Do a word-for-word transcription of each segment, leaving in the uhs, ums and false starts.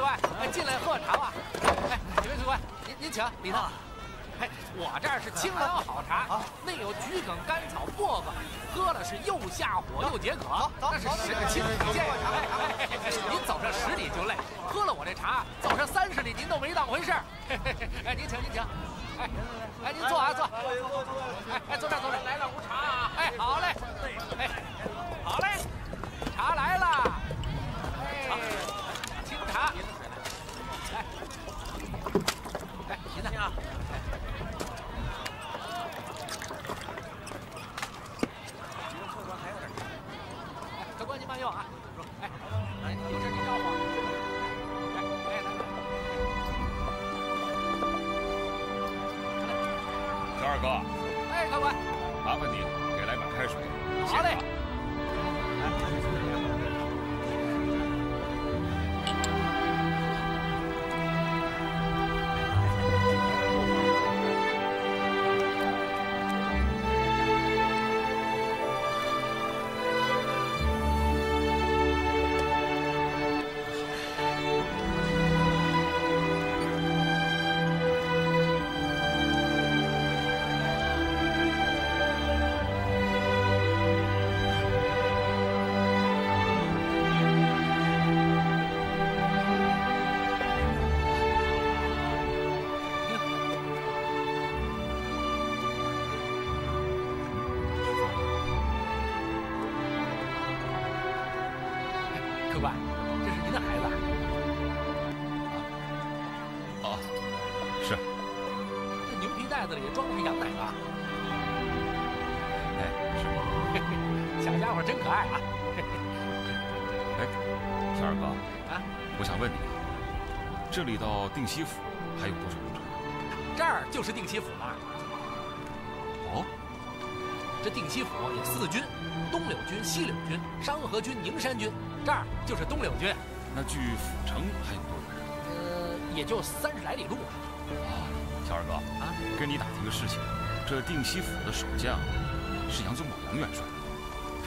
主管，哎，进来喝茶吧。哎，几位主管，您您请，里头。哎，我这儿是清凉好茶，内有桔梗、甘草、薄荷，喝了是又下火又解渴，那是十个清凉健茶。哎，您走上十里就累，喝了我这茶，走上三十里您都没当回事。哎，您请，您请。哎，哎，您坐啊，坐。哎哎，坐这，坐这。来了壶茶啊。哎，好嘞。哎，好嘞，茶来了。哎，清茶。哎，哎，您呢？ 慢用啊！哎，哎，有事你找我。来，来来来。小二哥。哎，高管。麻烦你给来碗开水。好嘞。这里到定西府还有多少路程？这儿就是定西府了。哦，这定西府有四军：东柳军、西柳军、商河军、宁山军。这儿就是东柳军。那距府城还有多远？呃，也就三十来里路啊。啊，小二哥啊，跟你打听个事情，这定西府的守将是杨宗保杨元帅。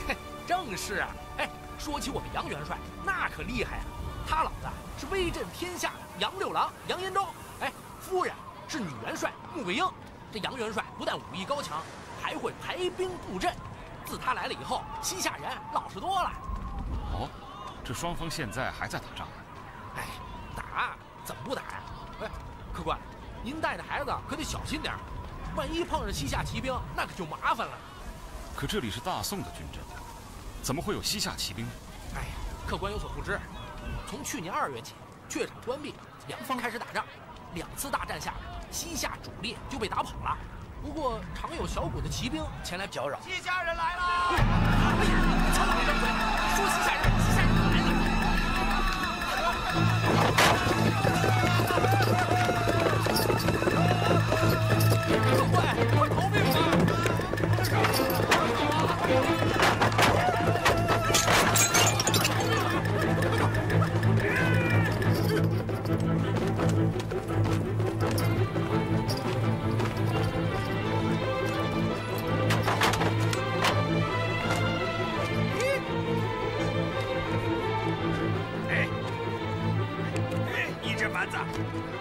嘿，正是啊。哎，说起我们杨元帅，那可厉害啊。 他老子是威震天下的杨六郎杨延昭，哎，夫人是女元帅穆桂英。这杨元帅不但武艺高强，还会排兵布阵。自他来了以后，西夏人老实多了。哦，这双方现在还在打仗呢。哎，打怎么不打呀？哎，客官，您带着孩子可得小心点儿，万一碰上西夏骑兵，那可就麻烦了。可这里是大宋的军阵，怎么会有西夏骑兵呢？哎呀，客官有所不知。 从去年二月起，榷场关闭，两方开始打仗。两次大战下来，西夏主力就被打跑了。不过常有小股的骑兵前来搅扰。西夏人来了！哎呀，你瞧他那张嘴，说西夏人，西夏人来了！快快逃命吧！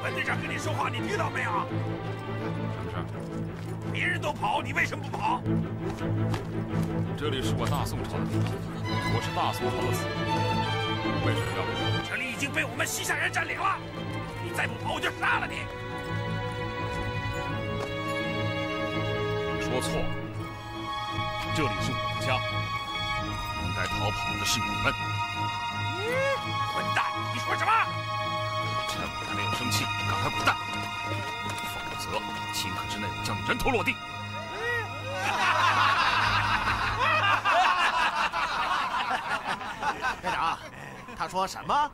文队长跟你说话，你听到没有？什么事儿？别人都跑，你为什么不跑？这里是我大宋朝的地盘，我是大宋朝的子民，为什么要跑？这里已经被我们西夏人占领了，你再不跑，我就杀了你！你说错了，这里是我的家，应该逃跑的是你们。混蛋！你说什么？ 趁我还没有生气，赶快滚蛋，否则顷刻之内我将你人头落地！院长，他说什么？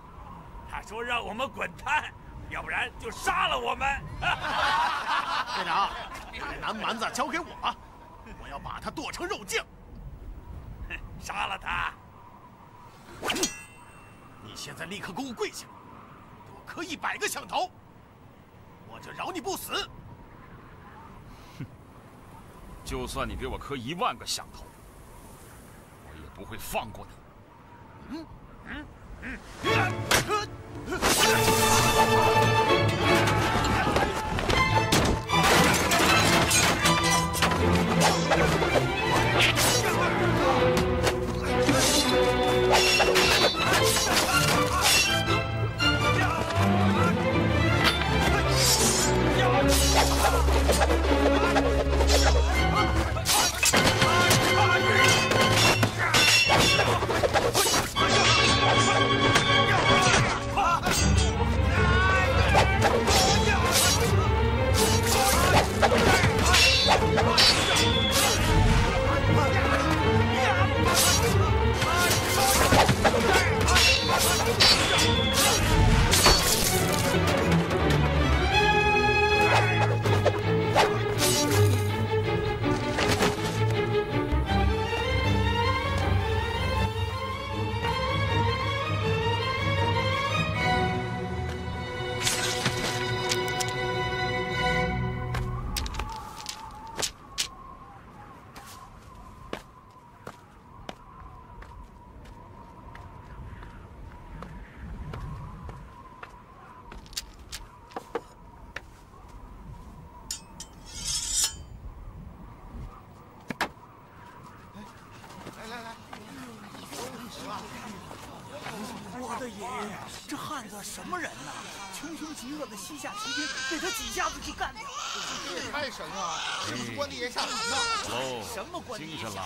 他说让我们滚蛋，要不然就杀了我们！院长，把南蛮子交给我，我要把他剁成肉酱。杀了他！你现在立刻给我跪下！ 磕一百个响头，我就饶你不死。哼，就算你给我磕一万个响头，我也不会放过你。嗯嗯嗯。呀，这汉子什么人呐？穷凶极恶的西夏骑兵被他几下子就干掉了，这也太神了！是不是关帝爷下凡呢？哦，什么关帝爷下凡？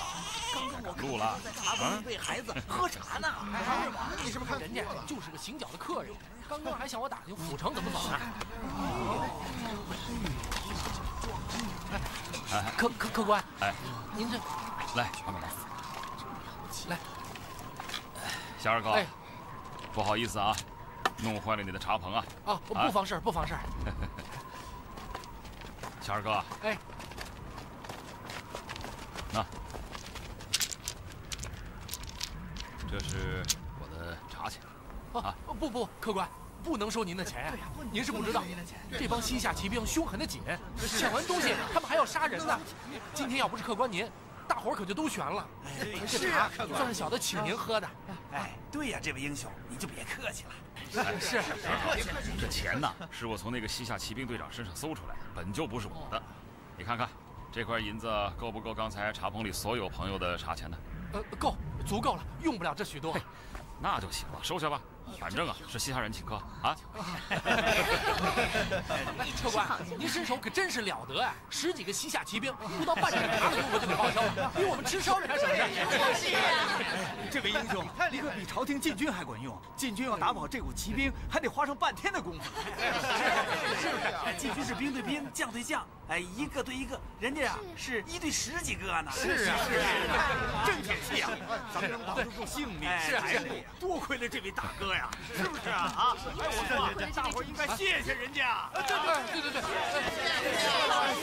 刚刚我看他在茶馆里喂孩子喝茶呢。哎，你是不是看人家就是个行脚的客人？刚刚还向我打听府城怎么走呢。哎，客客客官，哎，您这来，阿美来，来，小二哥。 不好意思啊，弄坏了你的茶棚啊！啊，不不妨事，不妨事。小二哥，哎，那这是我的茶钱啊！不不，客官不能收您的钱呀！您是不知道，这帮西夏骑兵凶狠的紧，抢完东西他们还要杀人呢。今天要不是客官您，大伙儿可就都悬了。这茶算是小的请您喝的。 哎，对呀，这位英雄，你就别客气了。哎，是，别客气。这钱呢，是我从那个西夏骑兵队长身上搜出来的，本就不是我的。你看看，这块银子够不够刚才茶棚里所有朋友的茶钱呢？呃，够，足够了，用不了这许多。那就行了，收下吧。反正啊，是西夏人请客啊。客官，您身手可真是了得哎！十几个西夏骑兵，不到半盏茶的功夫就给报销了，比我们吃烧饼还省事。是啊，这位英雄，你可比朝廷禁军还管用。禁军要打跑这股骑兵，还得花上半天的功夫。是不是？禁军是兵对兵，将对将，哎，一个对一个，人家呀是一对十几个呢。是啊，是啊，真铁气啊！咱们能保得住性命，是啊，多亏了这位大哥。 是不是啊？啊！哎，我说，大伙应该谢谢人家。对对对对对，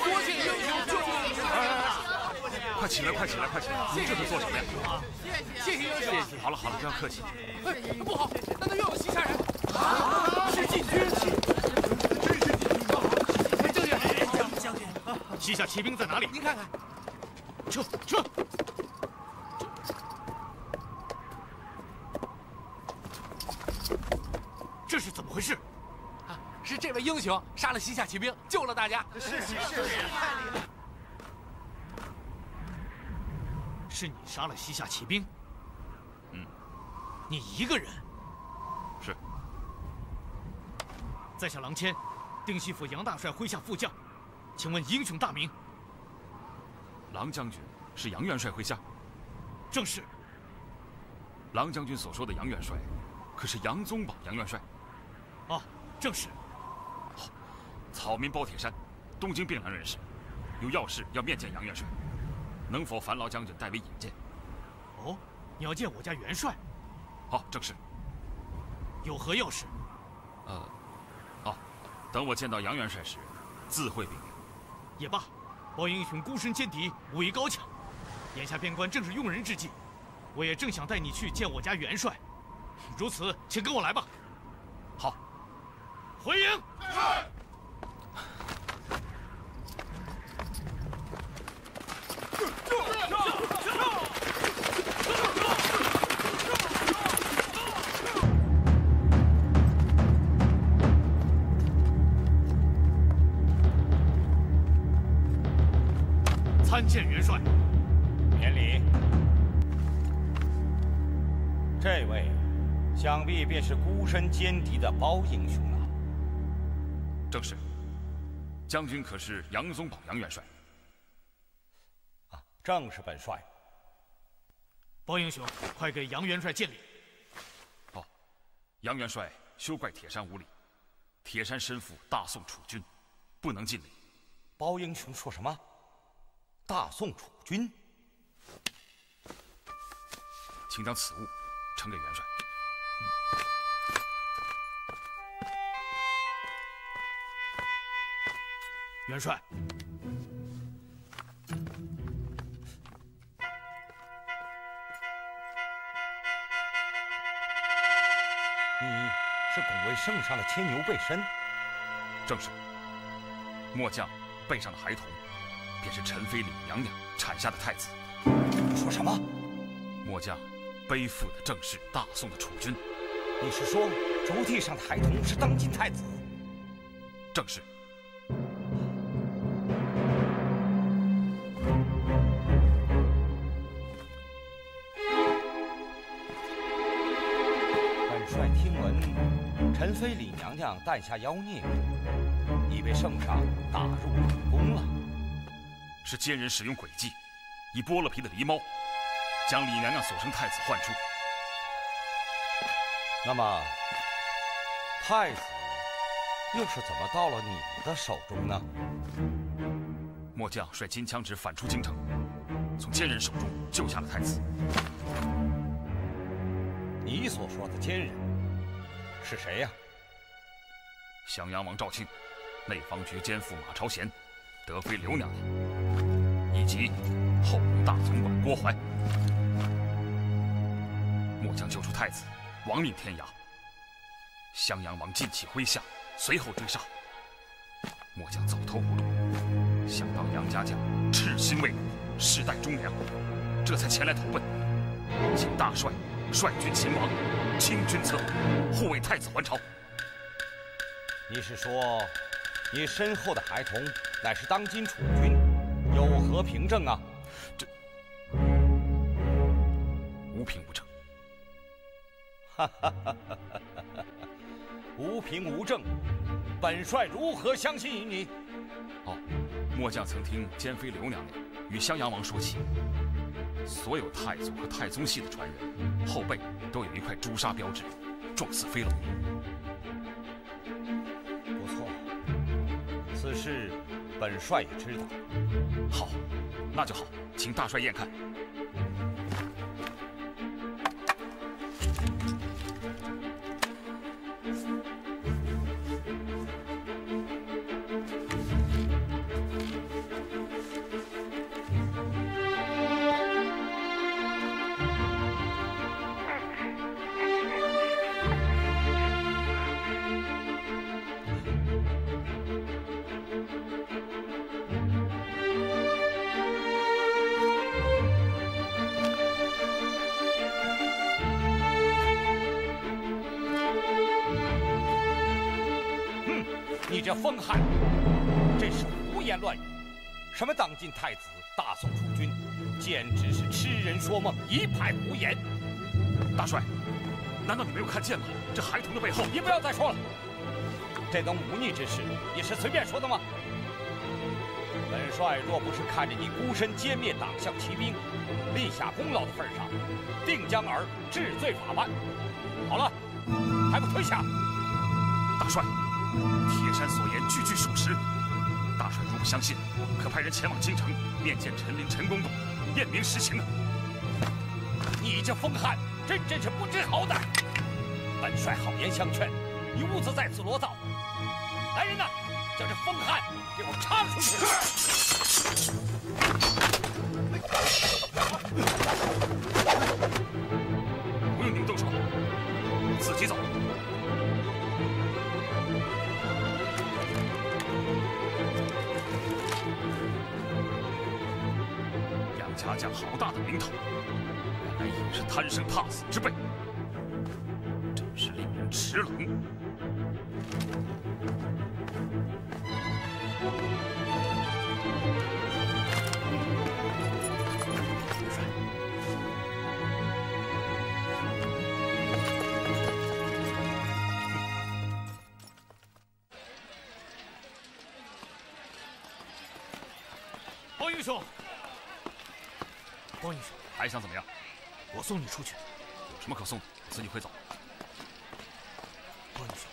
多谢英雄救命之恩！快起来，快起来，快起来！你这是做什么呀？谢谢英雄。好了好了，不要客气。哎，不好，那他怨我西夏人。啊！是禁军。真是禁军吗？哎，将军，将军，西夏骑兵在哪里？您看看。撤撤。 这是怎么回事？啊，是这位英雄杀了西夏骑兵，救了大家。是是是，太厉害！是你杀了西夏骑兵？嗯，你一个人？是。在下郎谦，定西府杨大帅麾下副将，请问英雄大名？郎将军是杨元帅麾下？正是。郎将军所说的杨元帅，可是杨宗保杨元帅？ 哦，正是。好，草民包铁山，东京汴梁人士，有要事要面见杨元帅，能否烦劳将军代为引荐？哦，你要见我家元帅？好，正是。有何要事？呃，哦，等我见到杨元帅时，自会禀明。也罢，包英雄孤身歼敌，武艺高强，眼下边关正是用人之际，我也正想带你去见我家元帅。如此，请跟我来吧。 回营。参见元帅。免礼。这位，想必便是孤身歼敌的包英雄了。 正是，将军可是杨宗保杨元帅？啊，正是本帅。包英雄，快给杨元帅见礼。哦，杨元帅休怪铁山无礼，铁山身负大宋储君，不能尽礼。包英雄说什么？大宋储君？请将此物呈给元帅。 元帅，你是拱卫圣上的牵牛背身，正是。末将背上的孩童，便是陈妃李娘娘产下的太子。你说什么？末将背负的正是大宋的储君。你是说竹屉上的孩童是当今太子？正是。 听闻陈妃李娘娘诞下妖孽，已被圣上打入冷宫了。是奸人使用诡计，以剥了皮的狸猫，将李娘娘所生太子唤出。那么，太子又是怎么到了你的手中呢？末将率金枪指反出京城，从奸人手中救下了太子。你所说的奸人？ 是谁呀、啊？襄阳王赵庆，内方局监副马朝贤，德妃刘娘娘，以及后宫大总管郭槐。末将救出太子，亡命天涯。襄阳王尽起麾下，随后追杀。末将走投无路，想到杨家将赤心为国，世代忠良，这才前来投奔。请大帅率军擒王。 清君侧，护卫太子还朝。你是说，你身后的孩童乃是当今储君，有何凭证啊？这无凭无证。哈哈哈哈哈！无凭无证，本帅如何相信于你？哦，末将曾听监妃刘娘娘与襄阳王说起。 所有太祖和太宗系的传人，后背都有一块朱砂标志，状似飞龙。不错，此事本帅也知道。好，那就好，请大帅验看。这疯汉，真是胡言乱语！什么当今太子、大宋储君，简直是痴人说梦，一派胡言！大帅，难道你没有看见吗？这孩童的背后……你不要再说了，这等忤逆之事也是随便说的吗？本帅若不是看着你孤身歼灭党项骑兵，立下功劳的份上，定将尔治罪法办。好了，还不退下！大帅。 铁山所言句句属实，大帅如不相信，可派人前往京城面见陈琳、陈公公，验明实情啊！你这疯汉，真真是不知好歹！本帅好言相劝，你兀自在此罗造。来人呐，将这疯汉给我插出去！不用你们动手，我自己走。 家将好大的名头，原来也是贪生怕死之辈，真是令人齿冷。元帅，包英雄。 包英雄，还想怎么样？我送你出去。有什么可送的？我自己会走。包英雄，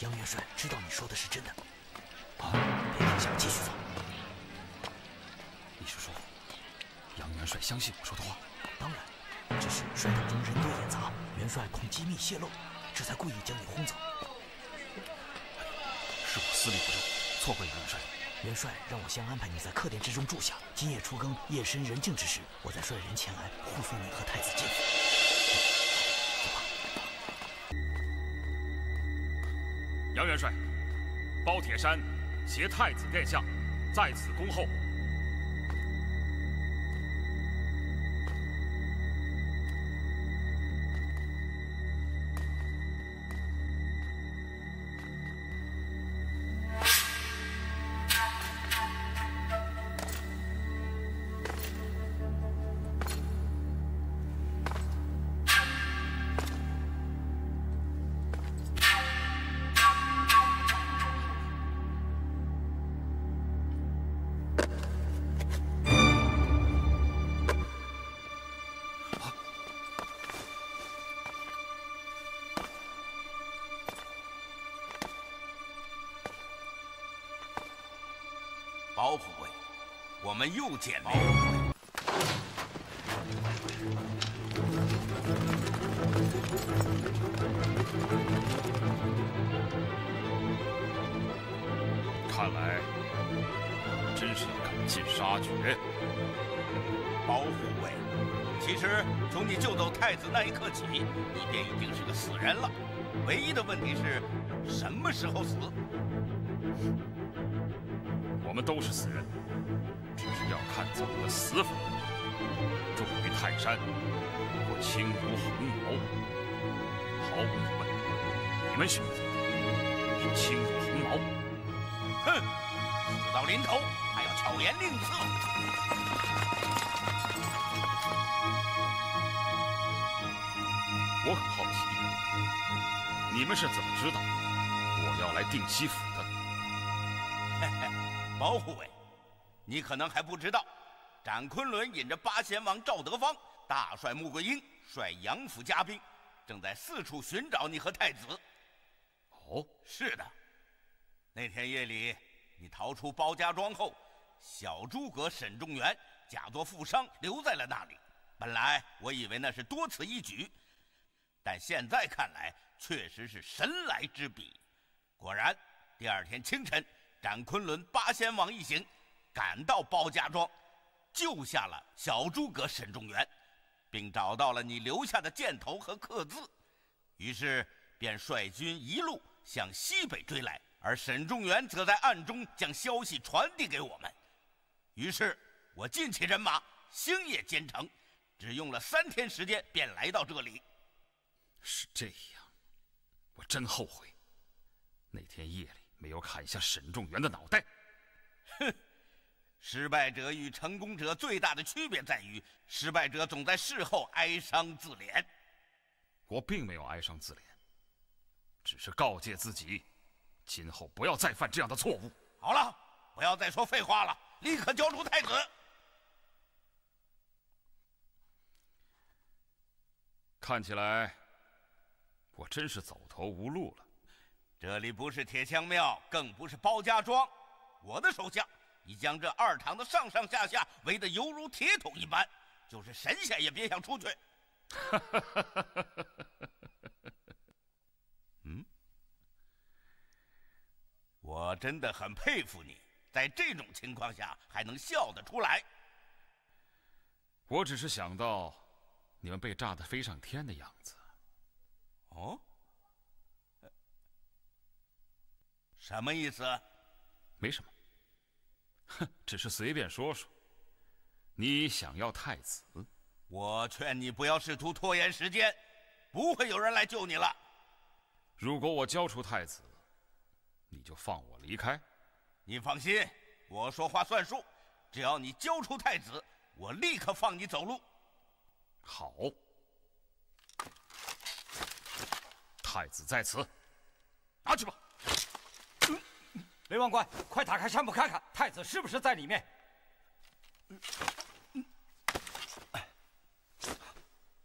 杨元帅知道你说的是真的。啊！别停下，继续走。你是说，杨元帅相信我说的话？当然，只是帅党中人多眼杂，元帅恐机密泄露，这才故意将你轰走。是我思虑不周，错怪杨元帅。 元帅让我先安排你在客店之中住下，今夜初更，夜深人静之时，我再率人前来护送你和太子进府。走吧。杨元帅，包铁山携太子殿下在此恭候。保普卫，我们又见面了。看来真是赶尽杀绝。保普卫，其实从你救走太子那一刻起，你便已经是个死人了。唯一的问题是，什么时候死？ 我们都是死人，只是要看怎么死法。重于泰山，或轻如鸿毛。毫无疑问，你们选择是轻如鸿毛。哼，死到临头还要巧言令色。我很好奇，你们是怎么知道我要来定西府的？ 保护卫，你可能还不知道，展昆仑引着八贤王赵德芳、大帅穆桂英率杨府家兵，正在四处寻找你和太子。哦，是的，那天夜里你逃出包家庄后，小诸葛沈仲元假作负伤留在了那里。本来我以为那是多此一举，但现在看来确实是神来之笔。果然，第二天清晨。 展昆仑八仙王一行赶到包家庄，救下了小诸葛沈仲元，并找到了你留下的箭头和刻字，于是便率军一路向西北追来。而沈仲元则在暗中将消息传递给我们，于是我尽起人马，星夜兼程，只用了三天时间便来到这里。是这样，我真后悔，那天夜里。 没有砍下沈仲元的脑袋。哼，失败者与成功者最大的区别在于，失败者总在事后哀伤自怜。我并没有哀伤自怜，只是告诫自己，今后不要再犯这样的错误。好了，不要再说废话了，立刻交出太子。看起来，我真是走投无路了。 这里不是铁枪庙，更不是包家庄。我的手下已将这二堂的上上下下围得犹如铁桶一般，就是神仙也别想出去。嗯，我真的很佩服你，在这种情况下还能笑得出来。我只是想到你们被炸得飞上天的样子。哦。 什么意思？没什么，哼，只是随便说说。你想要太子？我劝你不要试图拖延时间，不会有人来救你了。如果我交出太子，你就放我离开？你放心，我说话算数。只要你交出太子，我立刻放你走路。好，太子在此，拿去吧。 雷王官，快打开山铺看看，太子是不是在里面？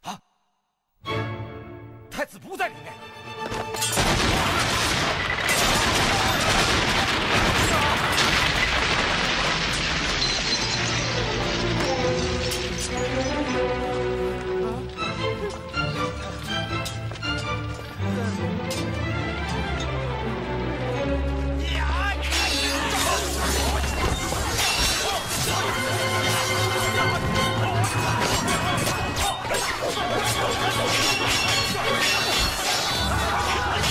啊！太子不在里面。啊！ Oh, my God.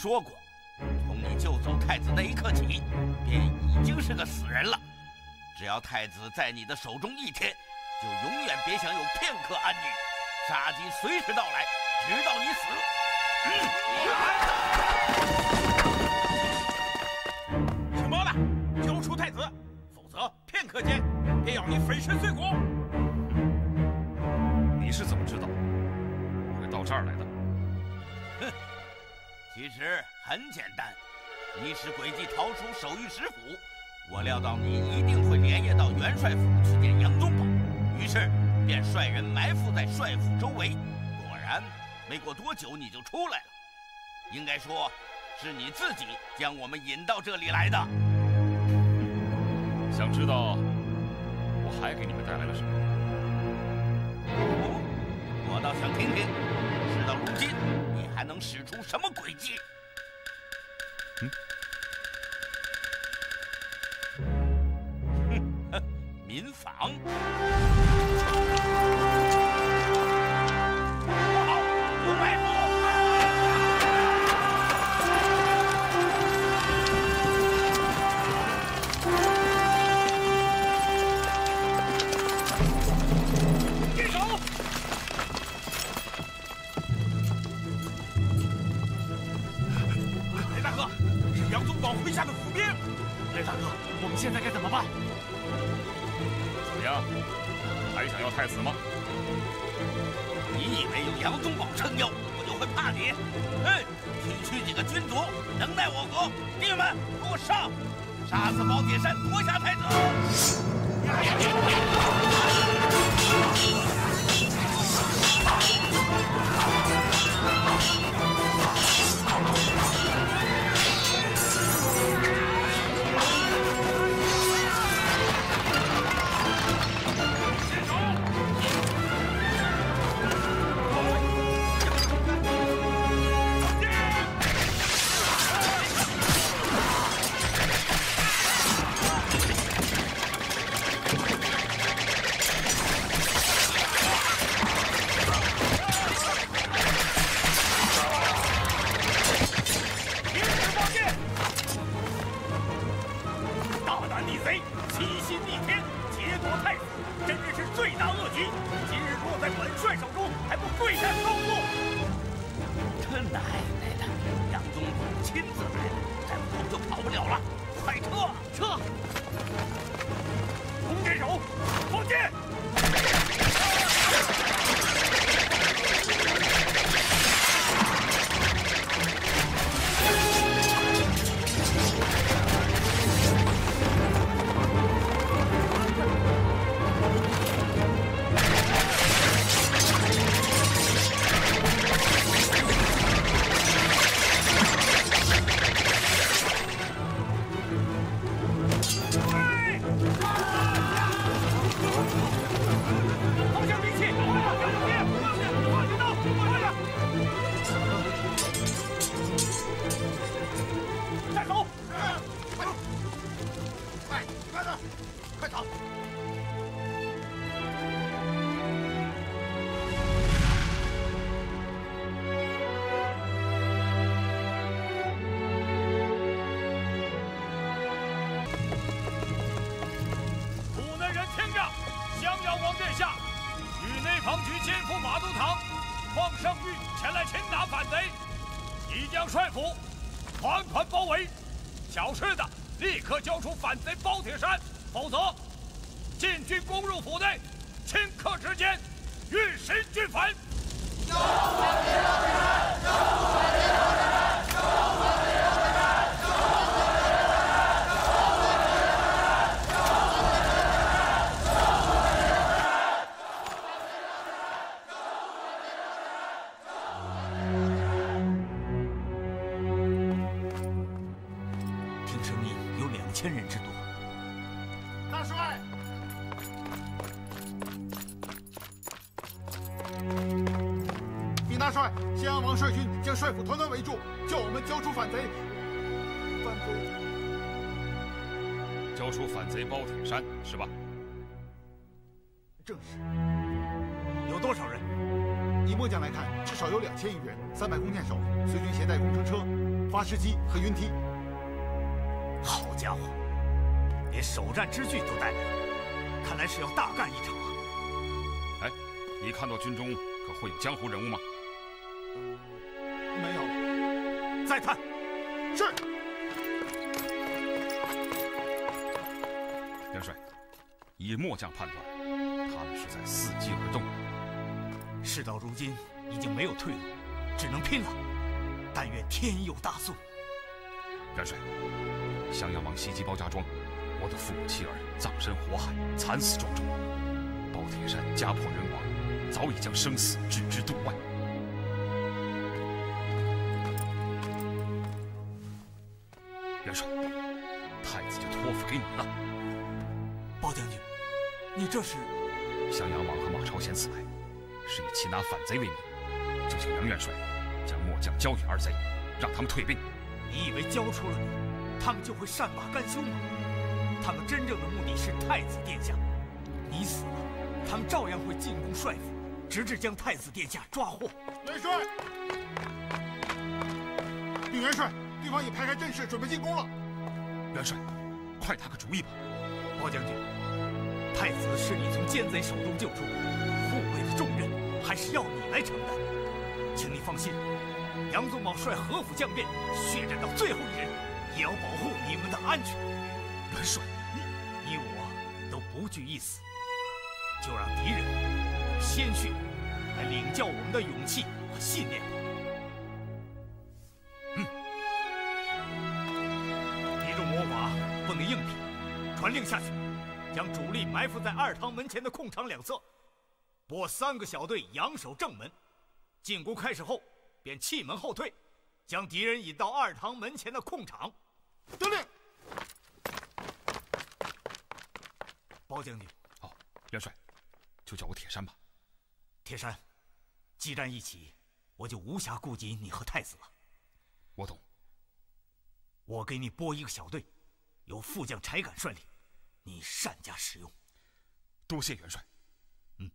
说过，从你救走太子那一刻起，便已经是个死人了。只要太子在你的手中一天，就永远别想有片刻安宁。杀机随时到来，直到你死。嗯、小猫子，救出太子，否则片刻间便要你粉身碎骨。你是怎么知道我会到这儿来的？哼。 其实很简单，你使诡计逃出守御使府，我料到你一定会连夜到元帅府去见杨宗保，于是便率人埋伏在帅府周围。果然，没过多久你就出来了。应该说，是你自己将我们引到这里来的。想知道我还给你们带来了什么？哦，我倒想听听，事到如今。 还能使出什么诡计？嗯，民房。不好，有埋伏！住手！ 杨宗保麾下的伏兵，雷大哥，我们现在该怎么办？怎么样，还想要太子吗？你以为有杨宗保撑腰，我就会怕你？哎，区区几个军卒，能奈我何？弟兄们，给我上！杀死宝铁山，夺下太子！有两千人之多。大帅。 大帅，先让王帅军将帅府团团围住，叫我们交出反贼。反贼，交出反贼包铁山是吧？正是。有多少人？以末将来看，至少有两千余人，三百弓箭手，随军携带工程车、发射机和云梯。好家伙，连首战之具都带来了，看来是要大干一场啊！哎，你看到军中可会有江湖人物吗？ 没有，再看。是。元帅，以末将判断，他们是在伺机而动。事到如今，已经没有退路，只能拼了。但愿天佑大宋。元帅，襄阳王袭击包家庄，我的父母妻儿葬身火海，惨死庄中。包铁山家破人亡，早已将生死置之度外。 元帅，太子就托付给你了。包将军，你这是？襄阳王和马超贤此来，是以擒拿反贼为名，就请梁元帅将末将交与二贼，让他们退兵。你以为交出了你，他们就会善罢甘休吗？他们真正的目的是太子殿下。你死了，他们照样会进攻帅府，直至将太子殿下抓获。元帅，禀元帅。 对方已排开阵势，准备进攻了。元帅，快打个主意吧！包将军，太子是你从奸贼手中救出，护卫的重任还是要你来承担。请你放心，杨宗保率合府将变，血战到最后一人，也要保护你们的安全。元帅，你你我都不惧一死，就让敌人用鲜血来领教我们的勇气和信念吧。 硬品，传令下去，将主力埋伏在二堂门前的空场两侧，拨三个小队扬守正门。进攻开始后，便弃门后退，将敌人引到二堂门前的空场。得令。包将军，哦，元帅，就叫我铁山吧。铁山，激战一起，我就无暇顾及你和太子了。我懂。我给你拨一个小队。 由副将柴敢率领，你善加使用。多谢元帅。嗯。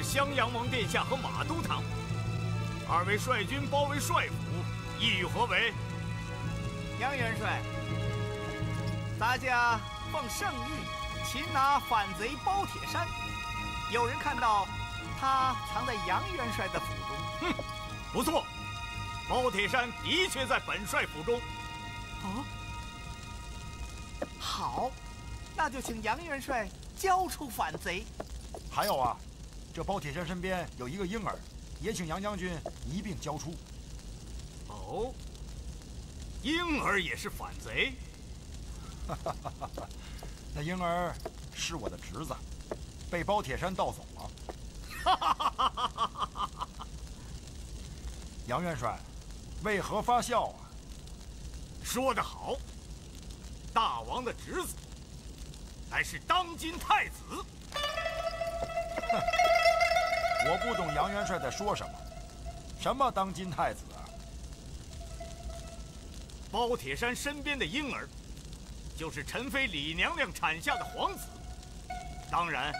襄阳王殿下和马都堂，二位率军包围帅府，意欲何为？杨元帅，咱家奉圣谕，擒拿反贼包铁山。有人看到他藏在杨元帅的府中。哼，不错，包铁山的确在本帅府中。哦，好，那就请杨元帅交出反贼。还有啊。 这包铁山身边有一个婴儿，也请杨将军一并交出。哦，婴儿也是反贼？哈哈哈哈！那婴儿是我的侄子，被包铁山盗走了。哈哈哈哈哈！杨元帅，为何发笑啊？说得好，大王的侄子乃是当今太子。哼。 我不懂杨元帅在说什么，什么当今太子啊！包铁山身边的婴儿，就是陈妃李娘娘产下的皇子，当然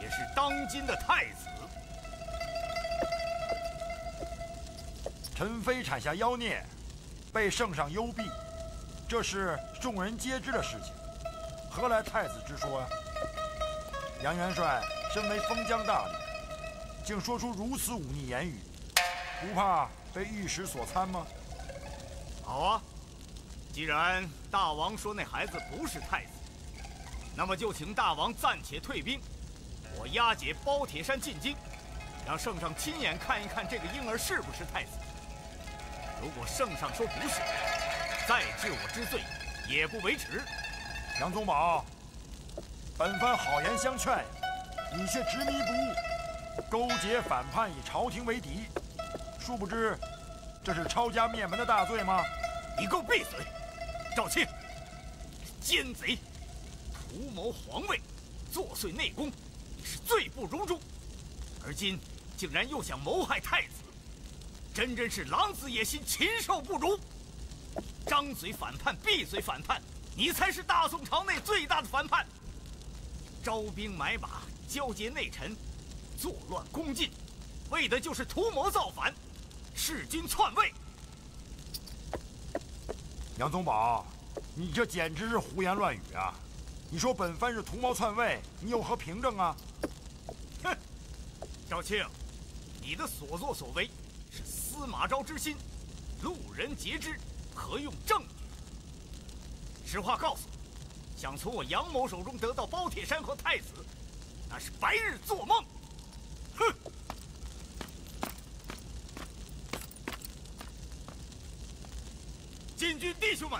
也是当今的太子。陈妃产下妖孽，被圣上幽闭，这是众人皆知的事情，何来太子之说呀、啊？杨元帅身为封疆大吏。竟说出如此忤逆言语，不怕被玉石所参吗？好啊，既然大王说那孩子不是太子，那么就请大王暂且退兵，我押解包铁山进京，让圣上亲眼看一看这个婴儿是不是太子。如果圣上说不是，再治我之罪也不为迟。杨宗保，本番好言相劝，你却执迷不悟。 勾结反叛，以朝廷为敌，殊不知这是抄家灭门的大罪吗？你给我闭嘴！赵卿，奸贼，图谋皇位，作祟内宫，你是罪不容诛。而今竟然又想谋害太子，真真是狼子野心，禽兽不如！张嘴反叛，闭嘴反叛，你才是大宋朝内最大的反叛！招兵买马，交接内臣。 作乱宫禁，为的就是图谋造反，弑君篡位。杨宗保，你这简直是胡言乱语啊！你说本番是图谋篡位，你有何凭证啊？哼，赵庆，你的所作所为是司马昭之心，路人皆知，何用证据？实话告诉我，想从我杨某手中得到包铁山和太子，那是白日做梦。 哼！禁军弟兄们，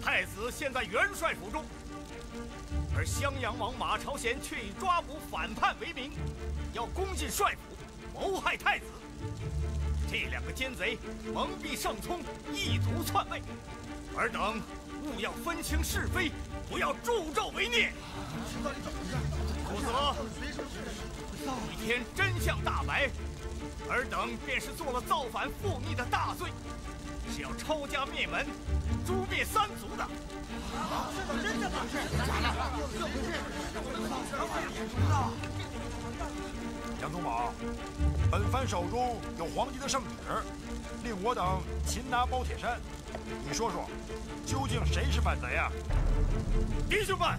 太子现在元帅府中，而襄阳王马朝贤却以抓捕反叛为名，要攻进帅府，谋害太子。这两个奸贼蒙蔽圣聪，意图篡位。尔等务要分清是非，不要助纣为虐。知道你怎么回事？否则。 有一天真相大白，尔等便是做了造反复逆的大罪，是要抄家灭门、诛灭三族的。真的吗？杨宗保，本藩手中有皇帝的圣旨，令我等擒拿包铁山。你说说，究竟谁是反贼啊？弟兄们，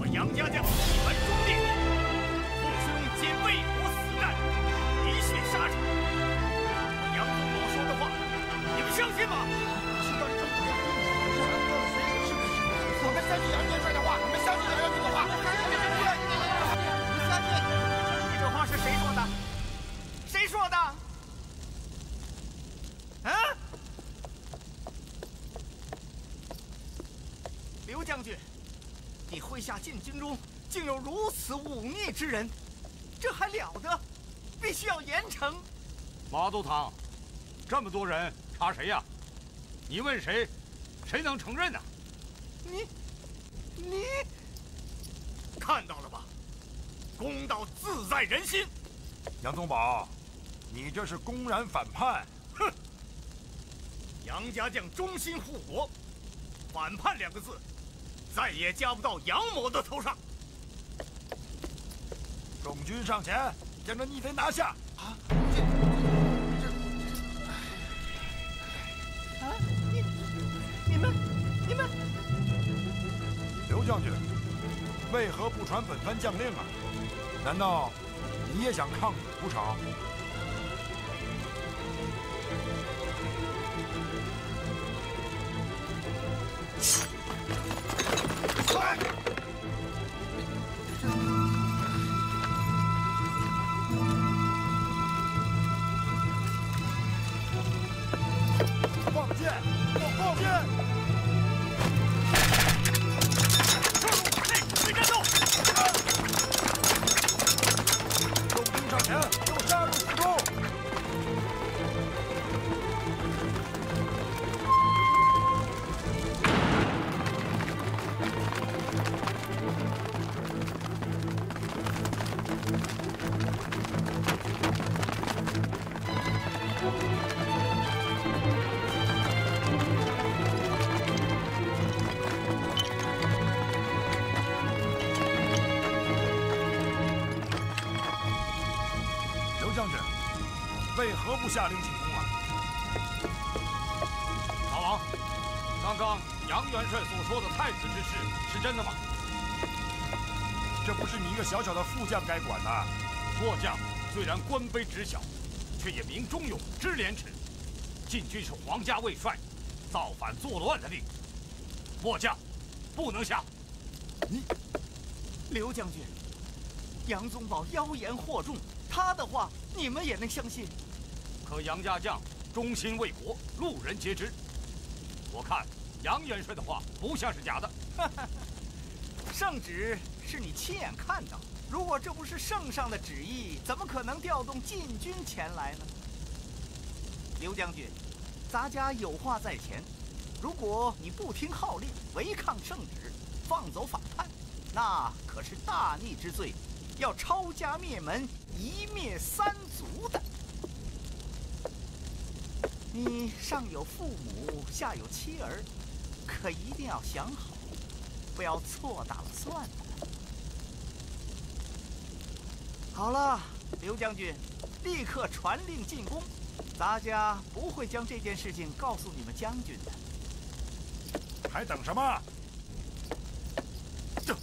我杨家将一门忠烈。 皆为国死战，的血杀人。杨宗保说的话，你们相信吗？我们相信杨元帅的话，我们相信杨元帅的话。我们相信。你这话是谁说的？谁说的？啊？刘将军，你麾下禁军中竟有如此忤逆之人！ 这还了得！必须要严惩。马都堂，这么多人查谁呀、啊？你问谁，谁能承认呢、啊？你，你看到了吧？公道自在人心。杨宗保，你这是公然反叛！哼！杨家将忠心护国，反叛两个字，再也加不到杨某的头上。 众军上前，将这逆贼拿下！啊！啊！你、你们、你们！刘将军，为何不传本番将令啊？难道你也想抗旨不成？快！ 不下令进攻啊！大王，刚刚杨元帅所说的太子之事是真的吗？这不是你一个小小的副将该管的，末将虽然官卑职小，却也明忠勇，知廉耻，进军是皇家卫帅造反作乱的例，末将不能下。你，刘将军，杨宗保妖言惑众，他的话你们也能相信？可杨家将忠心为国，路人皆知。我看杨元帅的话不像是假的。圣旨是你亲眼看到，如果这不是圣上的旨意，怎么可能调动禁军前来呢？刘将军，咱家有话在前，如果你不听号令，违抗圣旨，放走反叛，那可是大逆之罪，要抄家灭门，一灭三族的。你上有父母，下有妻儿，可一定要想好，不要错打了算盘。好了，刘将军，立刻传令进宫。 咱家不会将这件事情告诉你们将军的，还等什么？这。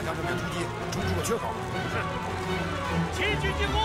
加强正面突击，冲出了缺口。是，齐军进攻。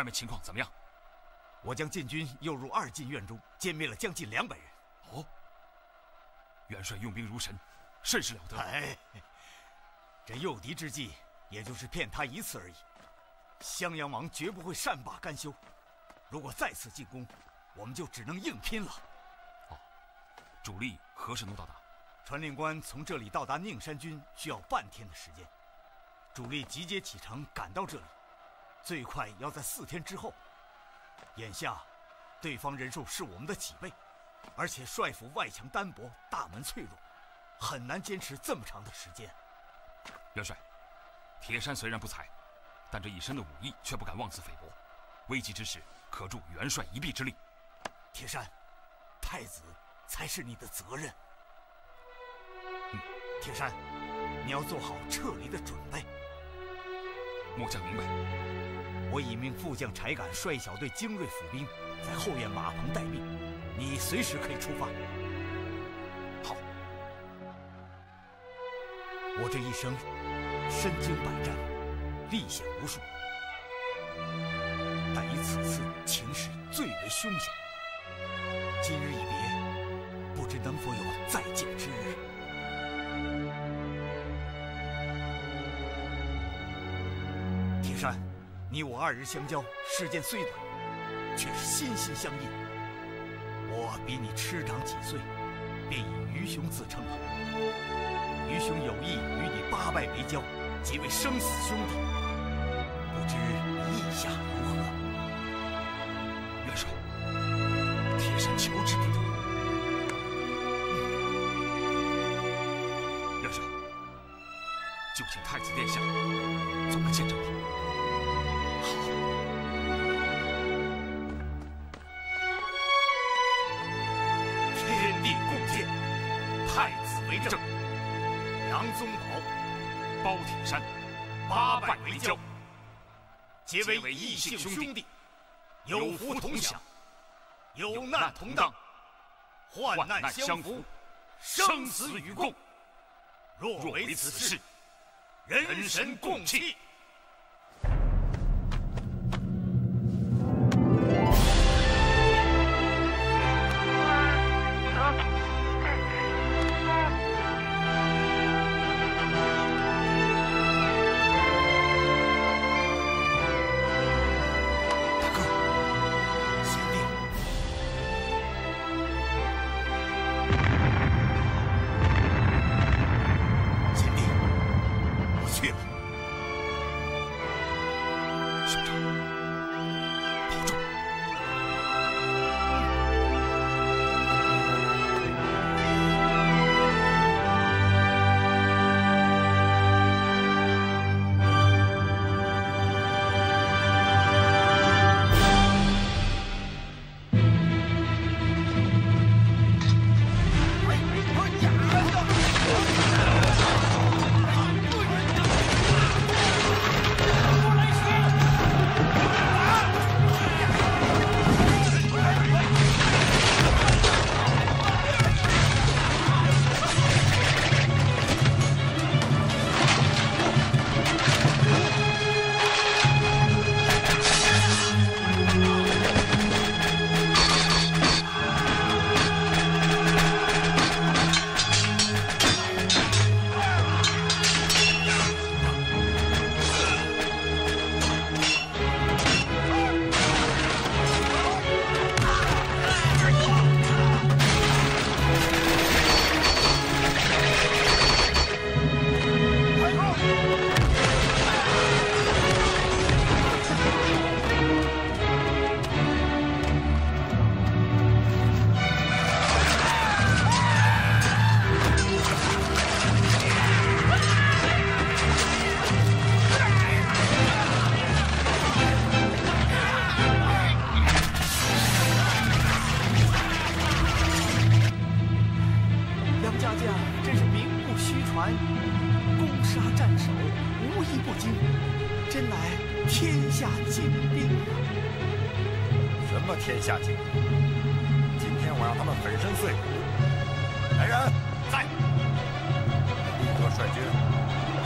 外面情况怎么样？我将禁军诱入二进院中，歼灭了将近两百人。哦，元帅用兵如神，甚是了得。哎，这诱敌之计，也就是骗他一次而已。襄阳王绝不会善罢甘休，如果再次进攻，我们就只能硬拼了。哦，主力何时能到达？传令官从这里到达宁山军需要半天的时间，主力集结启程赶到这里，最快要在四天之后。 眼下，对方人数是我们的几倍，而且帅府外墙单薄，大门脆弱，很难坚持这么长的时间。元帅，铁山虽然不才，但这一身的武艺却不敢妄自菲薄。危急之时，可助元帅一臂之力。铁山，太子才是你的责任。嗯，铁山，你要做好撤离的准备。末将明白。 我已命副将柴敢率小队精锐府兵在后院马棚待命，你随时可以出发。好，我这一生身经百战，历险无数，但以此次情势最为凶险。今日一别，不知能否有再见之日。 你我二人相交，时间虽短，却是心心相印。我比你吃长几岁，便以愚兄自称了。愚兄有意与你八拜为交，结为生死兄弟，不知意下如何？元帅，铁山求之不得。元帅，就请太子殿下做个见证吧。 天地共鉴，太子为证，杨宗保、包铁山八拜为交，结为异姓兄弟，有福同享，有难同当，患难相扶，生死与共。若为此事，人神共泣。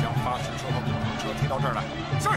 将发石车和工程车提到这儿来。是。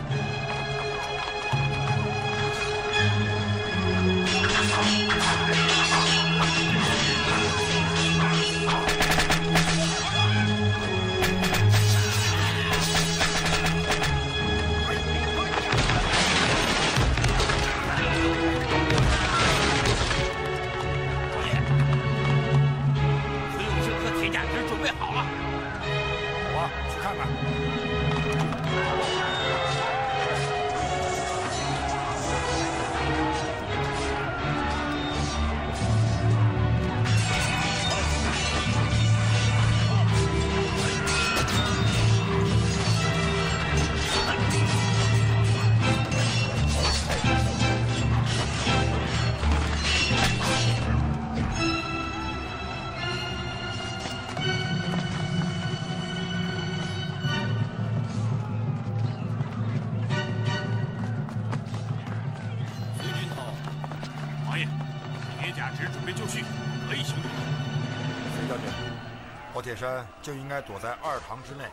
铁山就应该躲在二堂之内，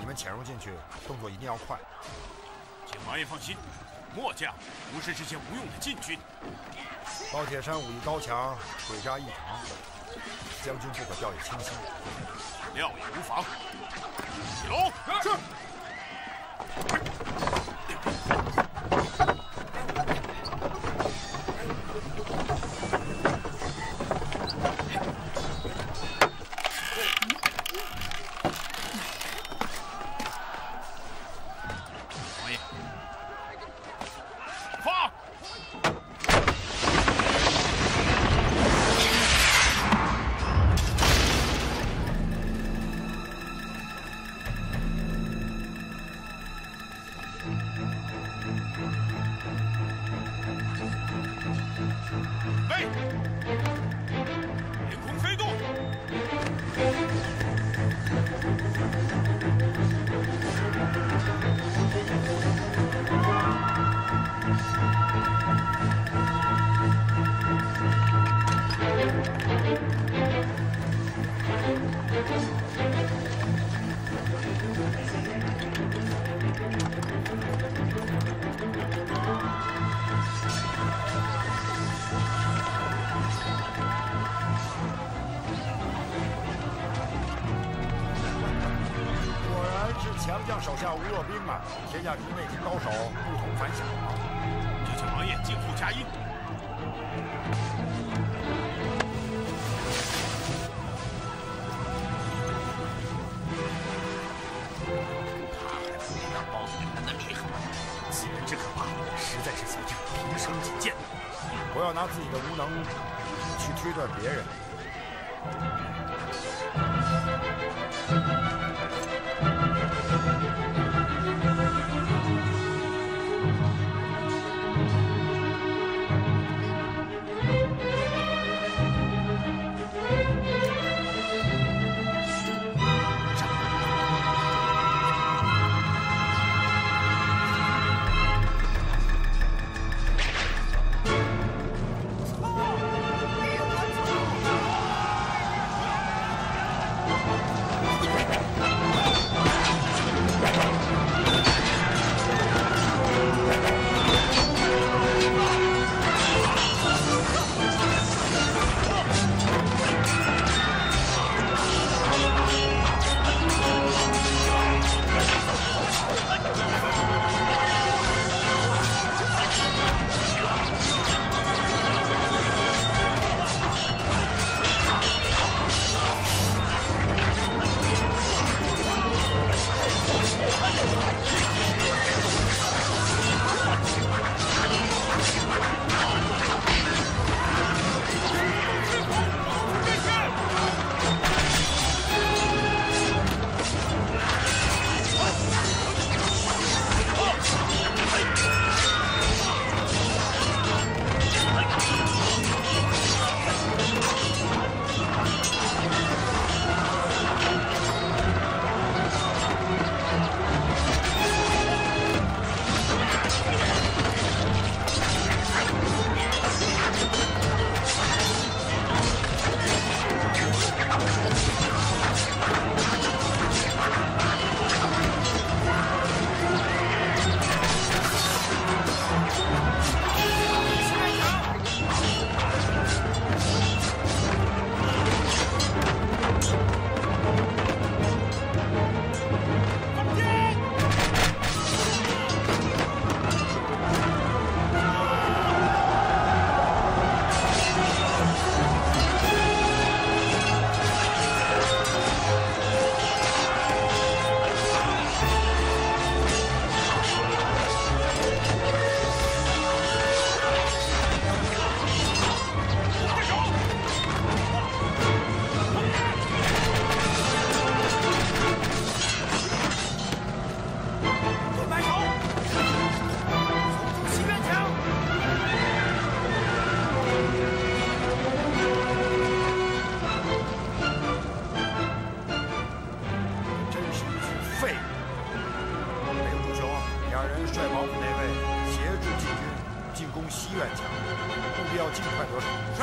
你们潜入进去，动作一定要快。请王爷放心，末将不是这些无用的禁军。包铁山武艺高强，诡诈异常，将军不可掉以轻心。料也无妨。起楼是。手下无弱兵啊，天下之内之高手不同凡响啊！就请王爷静候佳音。他还非让包铁男的厉害，此人之可怕，实在是小将平生仅见。不要拿自己的无能去推断别人。老府内卫挟制禁军，进攻西苑墙，务必要尽快得手。是。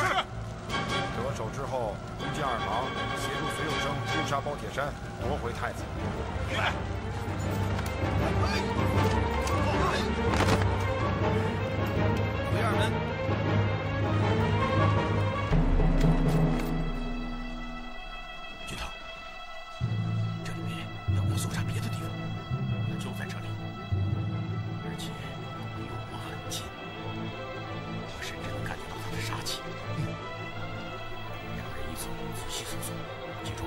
得手之后，攻进二房，协助隋有生诛杀包铁山，夺回太子。明白。回二门。军头，这里面要我搜查别的地方，那就在这里。 杀气。两人一走，仔细搜索。记住，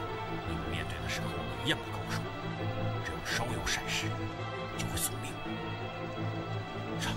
你们面对的是和我们一样的高手，只要稍有闪失，就会送命。上。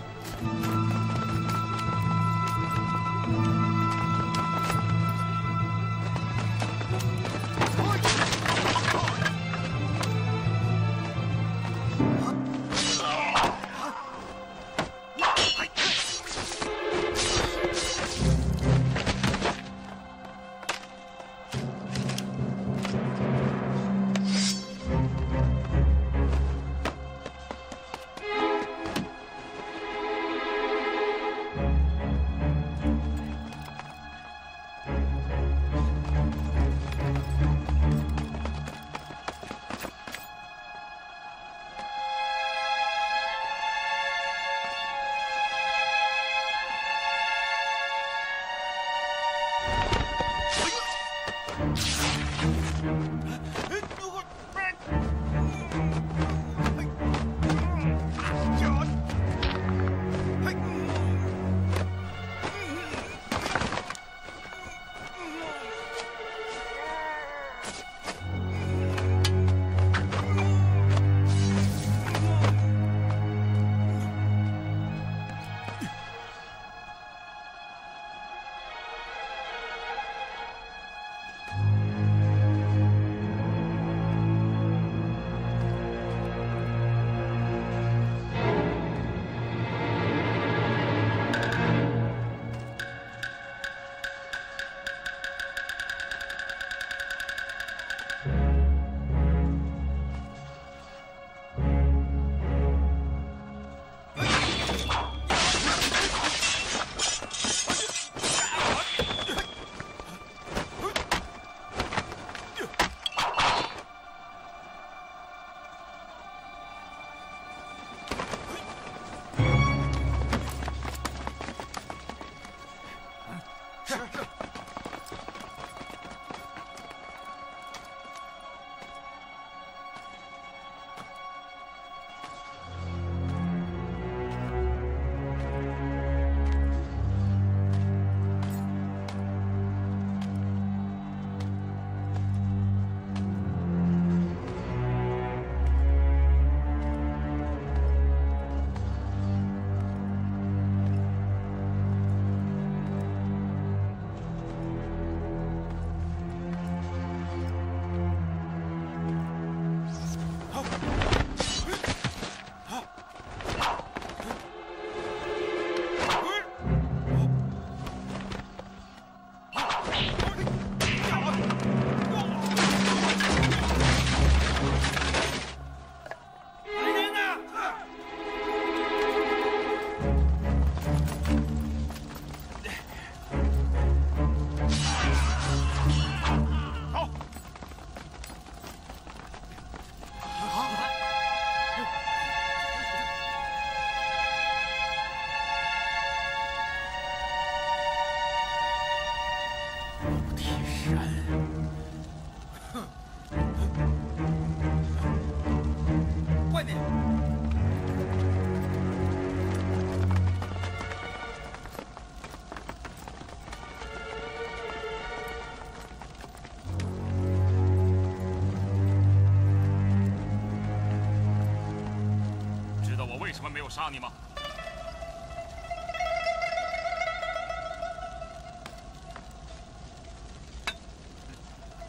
没有杀你吗？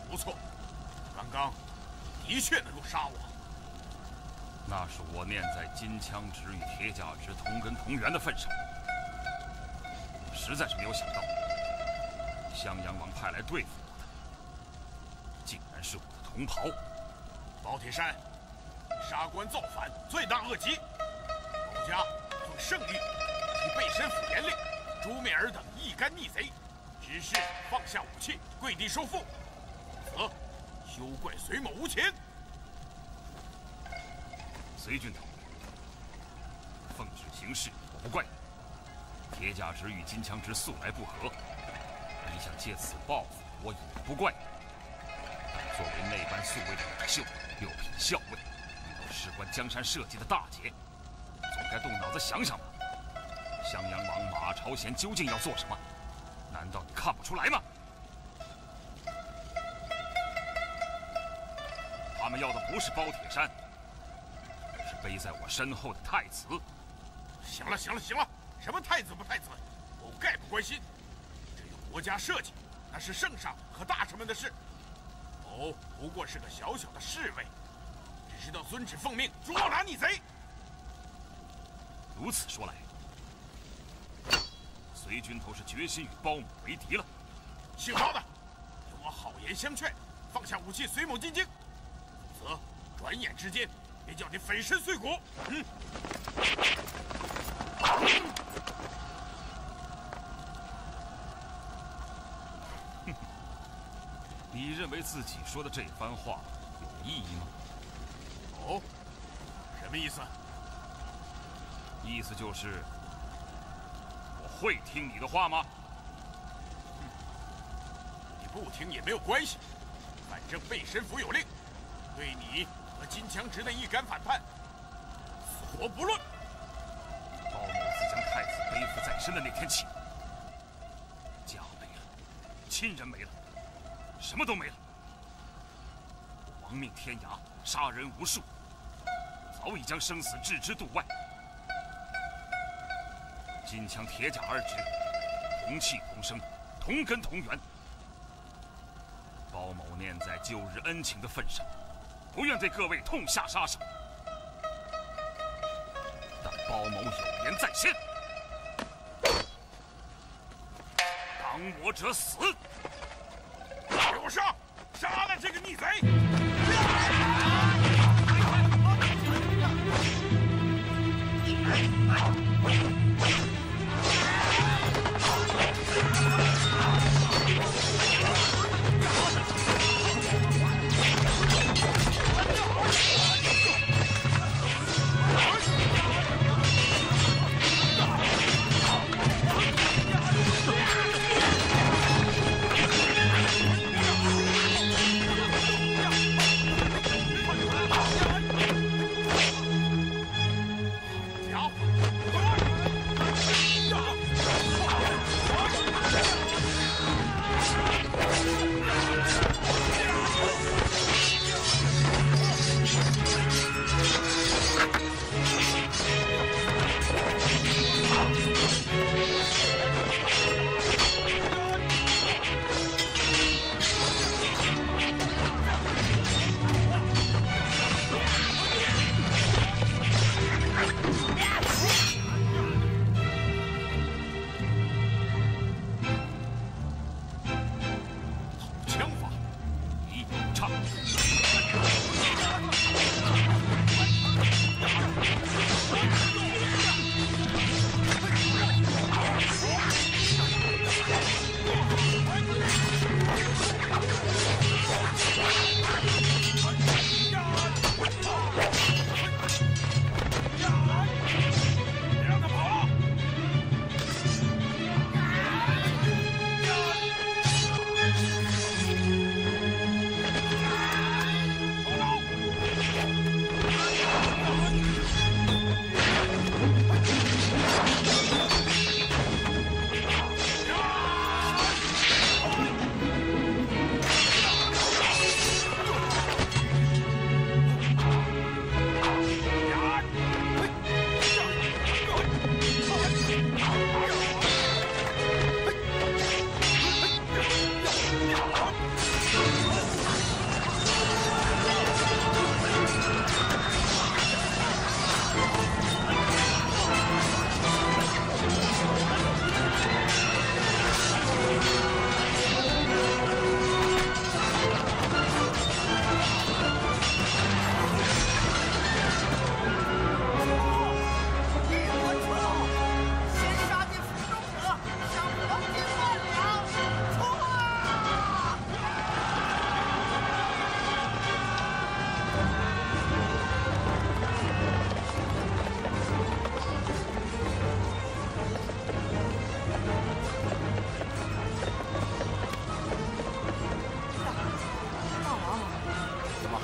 不错，刚刚的确能够杀我。那是我念在金枪指与铁甲指同根同源的份上，实在是没有想到，襄阳王派来对付我的，竟然是我的同袍包铁山，杀官造反，罪大恶极。 我家做胜利，以备身府严令诛灭尔等一干逆贼。只是放下武器，跪地收腹，否则休怪隋某无情。隋军头，奉旨行事，我不怪你。铁甲直与金枪直素来不和，你想借此报复，我也不怪你。但作为内班宿卫的领袖，六品校尉，遇到事关江山社稷的大劫。 总该动脑子想想吧，襄阳王马朝贤究竟要做什么？难道你看不出来吗？他们要的不是包铁山，而是背在我身后的太子。行了，行了，行了，什么太子不太子，我概不关心。至于国家社稷，那是圣上和大臣们的事，某不过是个小小的侍卫，只知道遵旨奉命捉拿逆贼。 如此说来，隋军头是决心与包某为敌了。姓包的，有我好言相劝，放下武器，随某进京，否则转眼之间，也叫你粉身碎骨。嗯。哼，你认为自己说的这番话有意义吗？哦，什么意思？ 意思就是，我会听你的话吗？你不听也没有关系，反正背神府有令，对你和金强直的一干反叛，死活不论。包某自将太子背负在身的那天起，家没了，亲人没了，什么都没了。我亡命天涯，杀人无数，早已将生死置之度外。 金枪铁甲二职，同气同声，同根同源。包某念在旧日恩情的份上，不愿对各位痛下杀手。但包某有言在先，挡我者死。给我上，杀了这个逆贼！ Yeah.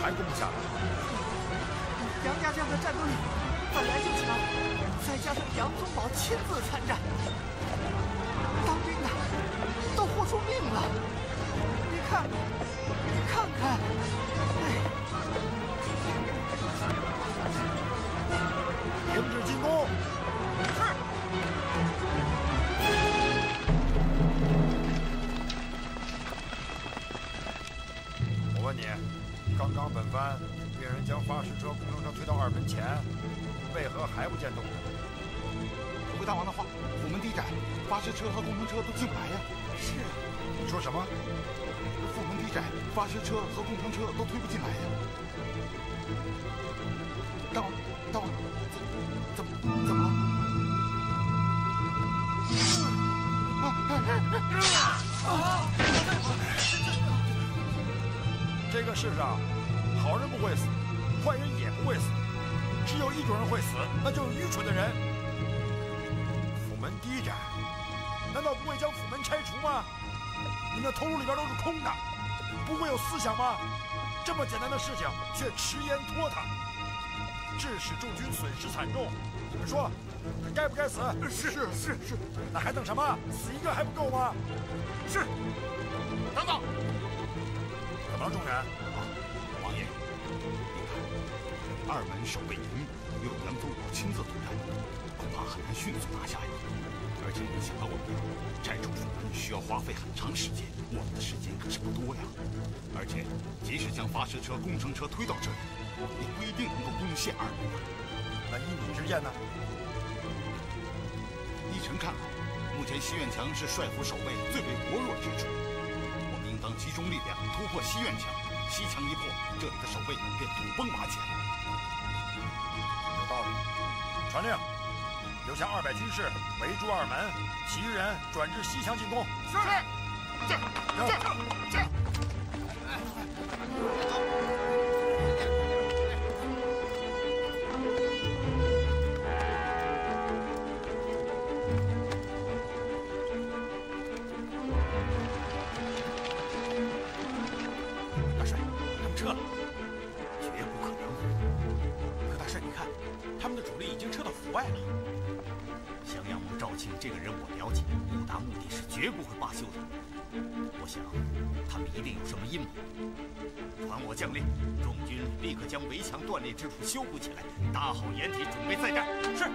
还攻不下来。杨家将的战斗力本来就强，再加上杨宗保亲自参战，当兵的都豁出命了。你看，你看看，哎，停止进攻。是。 我问你，刚刚本番命人将发石车、工程车推到二门前，为何还不见动静？回大王的话，虎门地窄，发石车和工程车都进不来呀。是啊。你说什么？虎门地窄，发石车和工程车都推不进来呀。大王，大王，怎么怎么了？啊啊啊！ 这个世上，好人不会死，坏人也不会死，只有一种人会死，那就是愚蠢的人。府门低窄，难道不会将府门拆除吗？你们的头颅里边都是空的，不会有思想吗？这么简单的事情却迟延拖沓，致使众军损失惨重。你们说，他该不该死？是是是是，那还等什么？死一个还不够吗？是。等等。 老众人，王爷，你看，二门守备营由杨宗保亲自督战，恐怕很难迅速拿下呀。而且你想到我们拆除府门需要花费很长时间，我们的时间可是不多呀。而且，即使将发石车、工程车推到这里，也不一定能够攻陷二门呀。那依你之见呢？依臣看来，目前西苑墙是帅府守卫最为薄弱之处。 当集中力量突破西苑墙，西墙一破，这里的守卫便土崩瓦解。有道理。传令，留下二百军士围住二门，其余人转至西墙进攻。是。这这这。质谱修补起来，搭好掩体，准备再战。是。你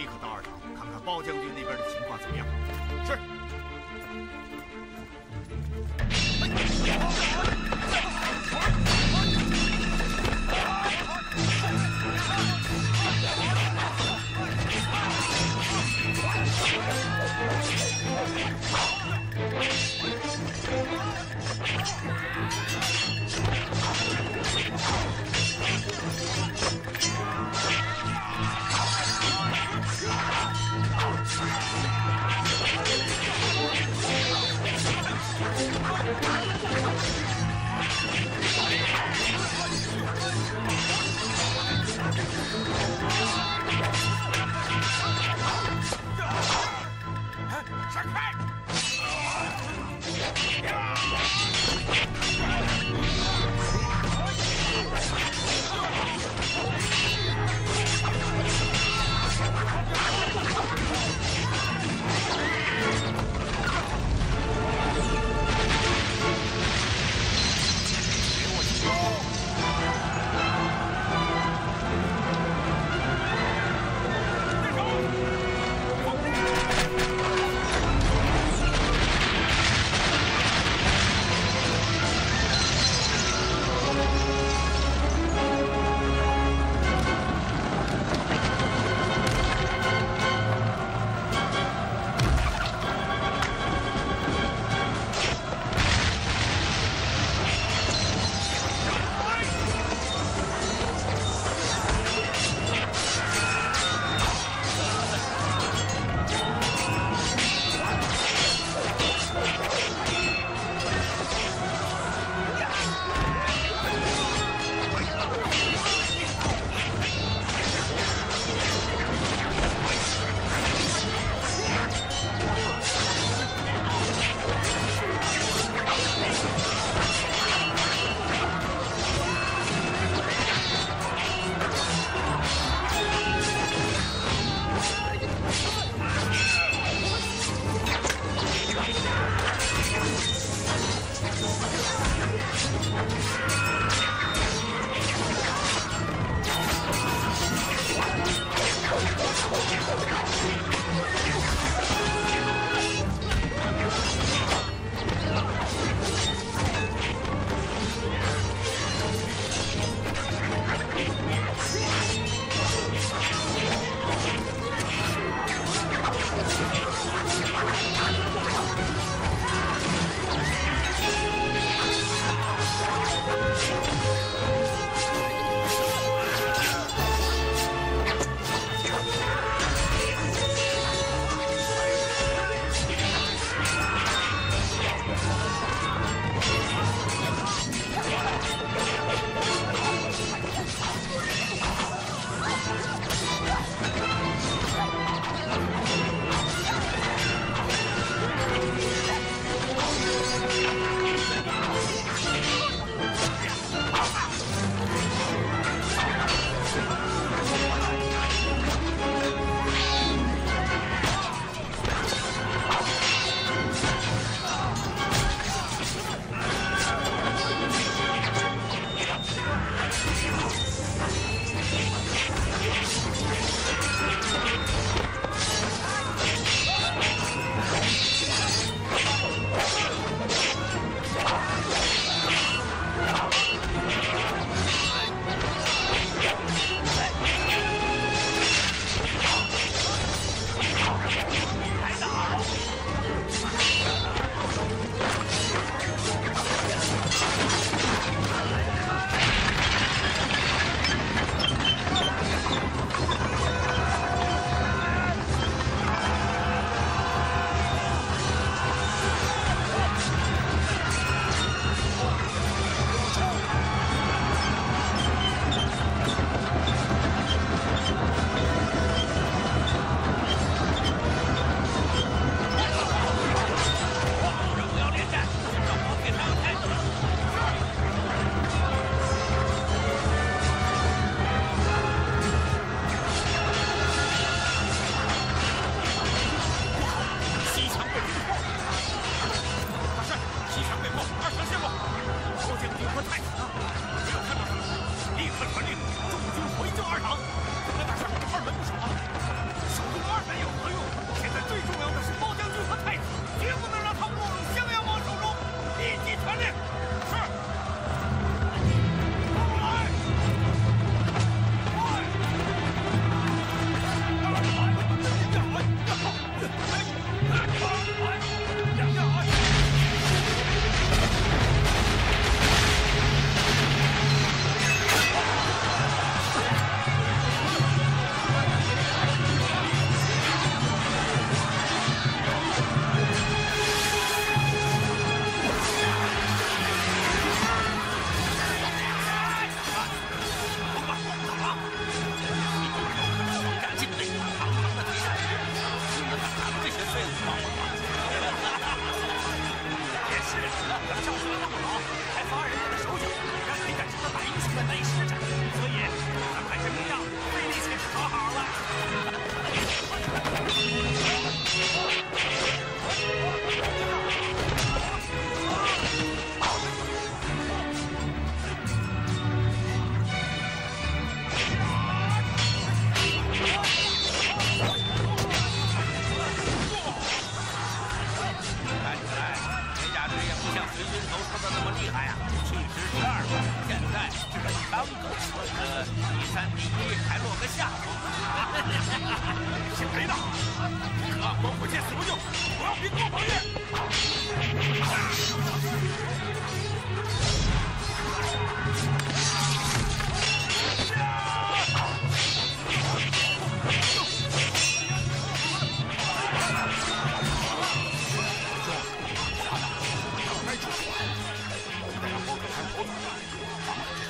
立刻到二厂看看包将军那边的情况怎么样。是。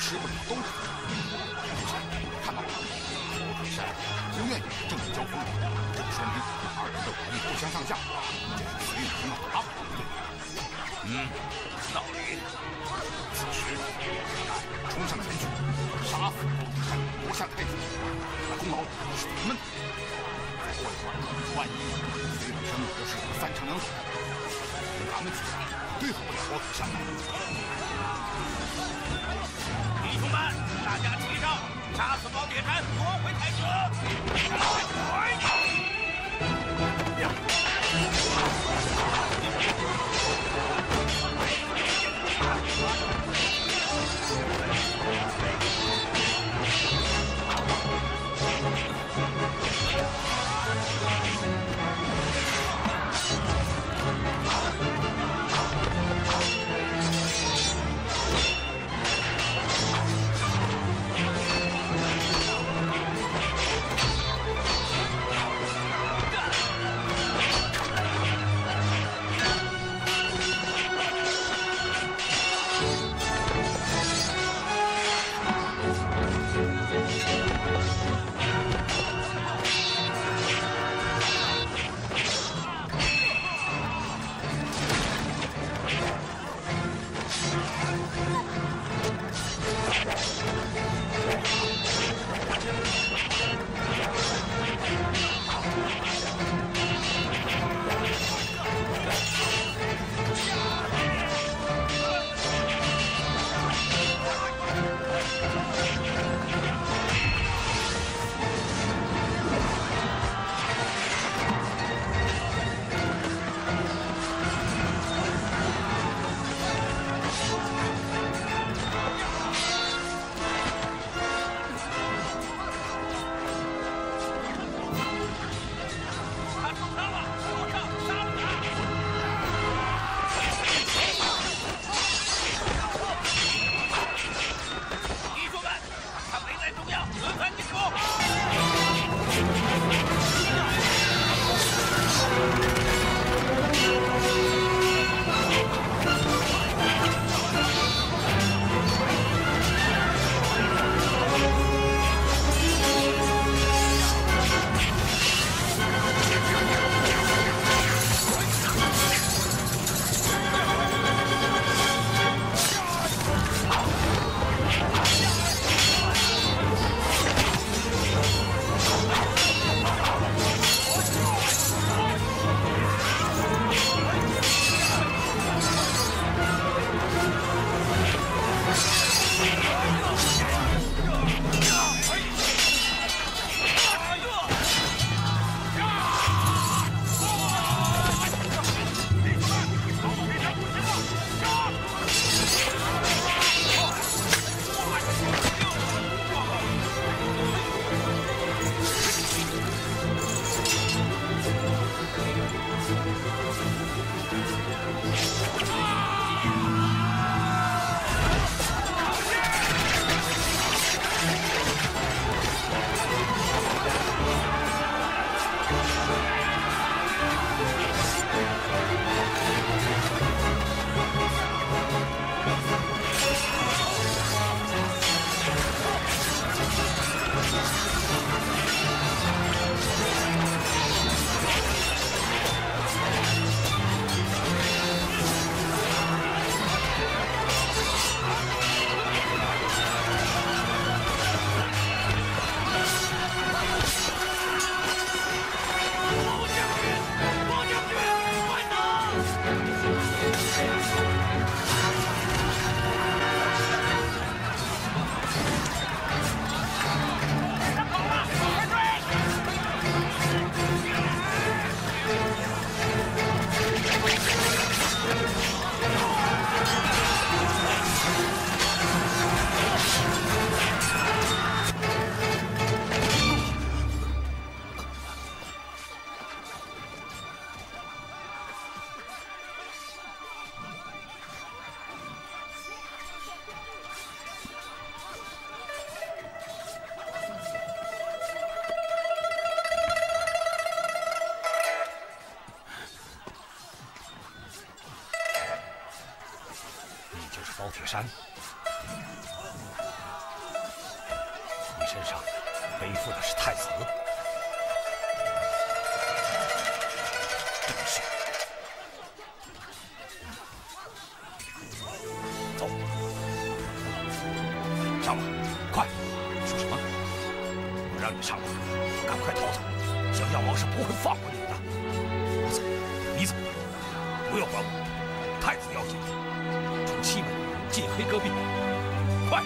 持不了东西，看到没有？山不愿意正面交锋，这说明二人的武力不相上下，这是谁也无法打败的。嗯，道理。此时，冲上前去，杀死罗夏太子，那功劳是你们的。再过一会儿，万一随本身我是三长两短，咱们几个对付不了高子山。 弟兄们，大家出一招，杀死包铁山，夺回太子。你就是包铁山。身上背负的是太子，真是。走，上吧，快！说什么？我让你上吧，赶快逃走！小药王是不会放过你的。我走，你走，不要管我。太子要紧，从西门进黑戈壁，快！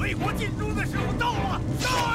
为国尽忠的时候到了！到了！